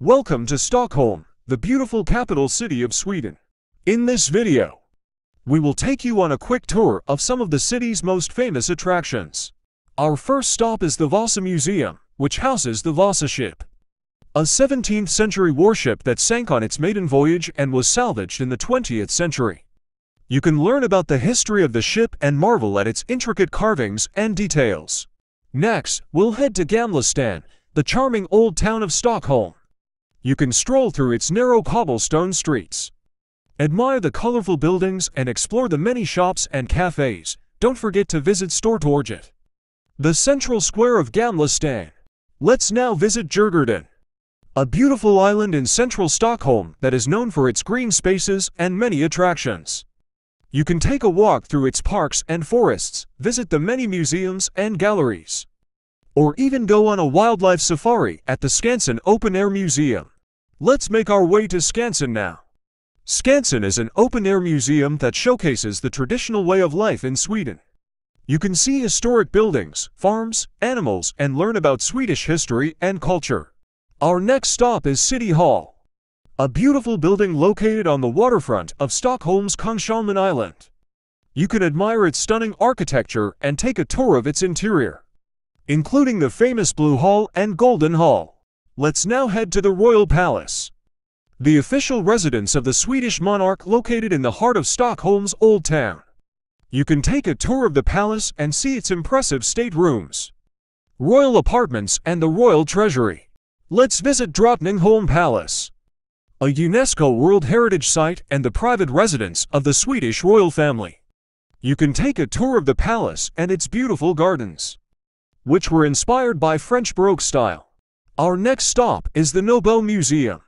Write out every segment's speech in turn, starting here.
Welcome to Stockholm, the beautiful capital city of Sweden. In this video, we will take you on a quick tour of some of the city's most famous attractions. Our first stop is the Vasa Museum, which houses the Vasa ship, a 17th century warship that sank on its maiden voyage and was salvaged in the 20th century. You can learn about the history of the ship and marvel at its intricate carvings and details. Next, we'll head to Gamla Stan, the charming old town of Stockholm. You can stroll through its narrow cobblestone streets, admire the colorful buildings, and explore the many shops and cafes. Don't forget to visit Stortorget, the central square of Gamla Stan. Let's now visit Djurgården, a beautiful island in central Stockholm that is known for its green spaces and many attractions. You can take a walk through its parks and forests, visit the many museums and galleries, or even go on a wildlife safari at the Skansen Open-Air Museum. Let's make our way to Skansen now. Skansen is an open-air museum that showcases the traditional way of life in Sweden. You can see historic buildings, farms, animals, and learn about Swedish history and culture. Our next stop is City Hall, a beautiful building located on the waterfront of Stockholm's Kungsholmen Island. You can admire its stunning architecture and take a tour of its interior, including the famous Blue Hall and Golden Hall. Let's now head to the Royal Palace, the official residence of the Swedish monarch located in the heart of Stockholm's Old Town. You can take a tour of the palace and see its impressive state rooms, royal apartments, and the royal treasury. Let's visit Drottningholm Palace, a UNESCO World Heritage Site and the private residence of the Swedish royal family. You can take a tour of the palace and its beautiful gardens, which were inspired by French Baroque style. Our next stop is the Nobel Museum,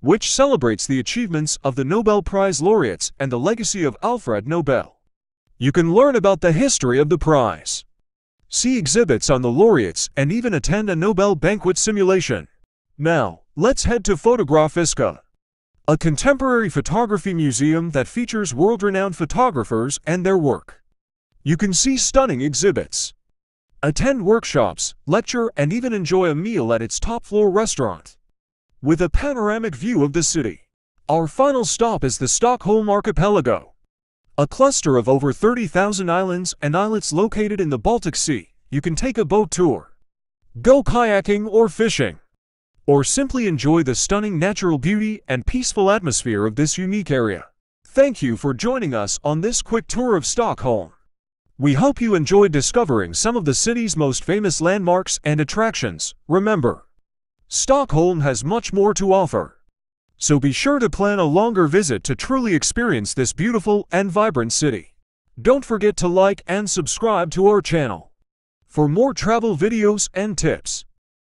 which celebrates the achievements of the Nobel Prize laureates and the legacy of Alfred Nobel. You can learn about the history of the prize, see exhibits on the laureates, and even attend a Nobel banquet simulation. Now, let's head to Fotografiska, a contemporary photography museum that features world-renowned photographers and their work. You can see stunning exhibits, attend workshops, lecture, and even enjoy a meal at its top-floor restaurant with a panoramic view of the city. Our final stop is the Stockholm Archipelago, a cluster of over 30,000 islands and islets located in the Baltic Sea. You can take a boat tour, go kayaking or fishing, or simply enjoy the stunning natural beauty and peaceful atmosphere of this unique area. Thank you for joining us on this quick tour of Stockholm. We hope you enjoyed discovering some of the city's most famous landmarks and attractions. Remember, Stockholm has much more to offer, so be sure to plan a longer visit to truly experience this beautiful and vibrant city. Don't forget to like and subscribe to our channel for more travel videos and tips.